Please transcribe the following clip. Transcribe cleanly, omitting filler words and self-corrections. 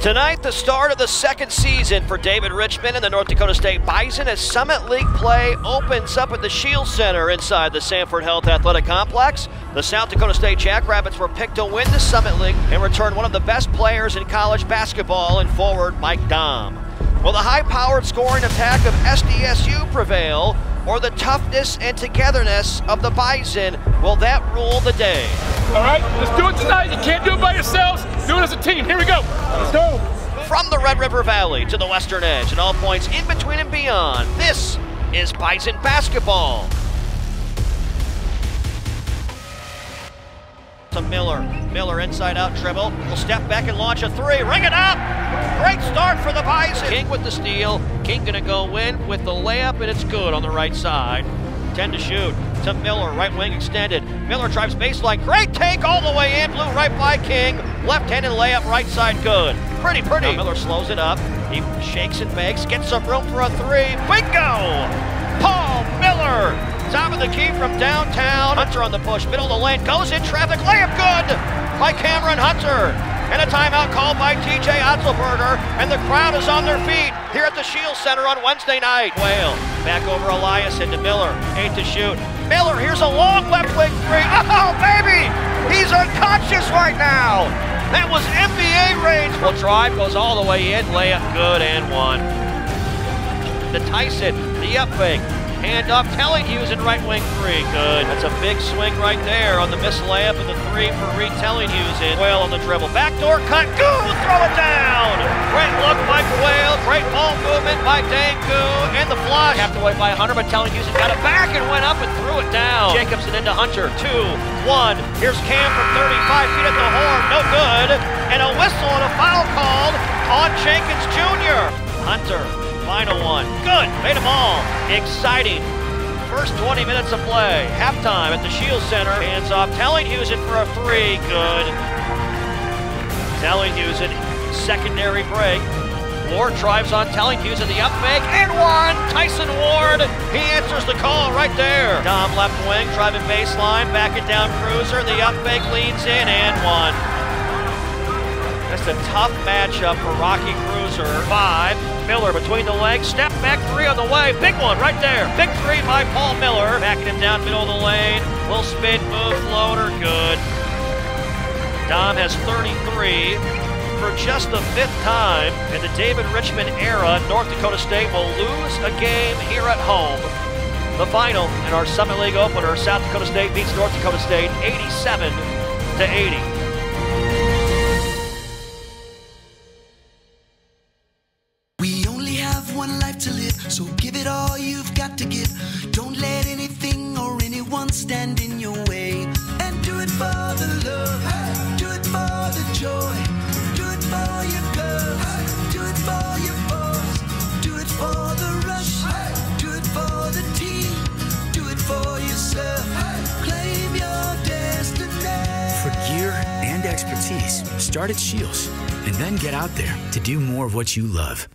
Tonight, the start of the second season for David Richmond and the North Dakota State Bison as Summit League play opens up at the Scheels Center inside the Sanford Health Athletic Complex. The South Dakota State Jackrabbits were picked to win the Summit League and return one of the best players in college basketball and forward Mike Daum. Will the high-powered scoring attack of SDSU prevail, or the toughness and togetherness of the Bison? Will that rule the day? All right, let's do it tonight. You can't do it by yourselves. Do it as a team. Here we go. Let's go. From the Red River Valley to the Western Edge and all points in between and beyond, this is Bison Basketball. To Miller. Miller inside out dribble. Will step back and launch a three. Ring it up. Great start for the Bison. King with the steal. King gonna go in with the layup, and it's good on the right side. 10 to shoot. To Miller, right wing extended. Miller drives baseline. Great take all the way in. Blew right by King. Left-handed layup, right side, good. Pretty. Now Miller slows it up. He shakes and makes. Gets some room for a three. Bingo! Paul Miller. Top of the key from downtown. Hunter on the push. Middle of the lane. Goes in traffic. Layup good by Cameron Hunter. And a timeout called by T.J. Otzelberger, and the crowd is on their feet here at the Scheels Center on Wednesday night. Whale back over Elias into Miller, 8 to shoot. Miller, here's a long left wing three. Oh, baby! He's unconscious right now! That was NBA range. Well, drive goes all the way in, layup good and one. The Tyson, the up fake. Hand off Tellinghuisen, right wing three, good. That's a big swing right there on the missed layup and the three for Reed Tellinghuisen. Quayle on the dribble, backdoor cut, Goo, throw it down. Great look by Quayle, great ball movement by Dang Goo, and the flush. Tapped away by Hunter, but Tellinghuisen got it back and went up and threw it down. Jacobson into Hunter, 2-1. Here's Cam from 35 feet at the horn, no good. And a whistle and a foul called on Jenkins Jr. Hunter. Final one, good, made them all. Exciting, first 20 minutes of play. Halftime at the Scheels Center. Hands off Tellinghuisen for a three, good. Tellinghuisen, secondary break. Ward drives on Tellinghuisen, the up fake, and one. Tyson Ward, he answers the call right there. Daum left wing, driving baseline, back it down Cruiser, the up fake leans in, and one. That's a tough matchup for Rocky Cruiser. 5, Miller between the legs. Step back three on the way. Big one right there. Big three by Paul Miller. Backing him down middle of the lane. Will spin, move, floater, good. Daum has 33 for just the 5th time in the David Richmond era. North Dakota State will lose a game here at home. The final in our Summit League opener. South Dakota State beats North Dakota State 87-80. To live, so give it all you've got to give. Don't let anything or anyone stand in your way. And do it for the love, hey. Do it for the joy, do it for your girls, hey. Do it for your boys, do it for the rush, hey. Do it for the team, do it for yourself, hey. Claim your destiny. For gear and expertise, start at Scheels and then get out there to do more of what you love.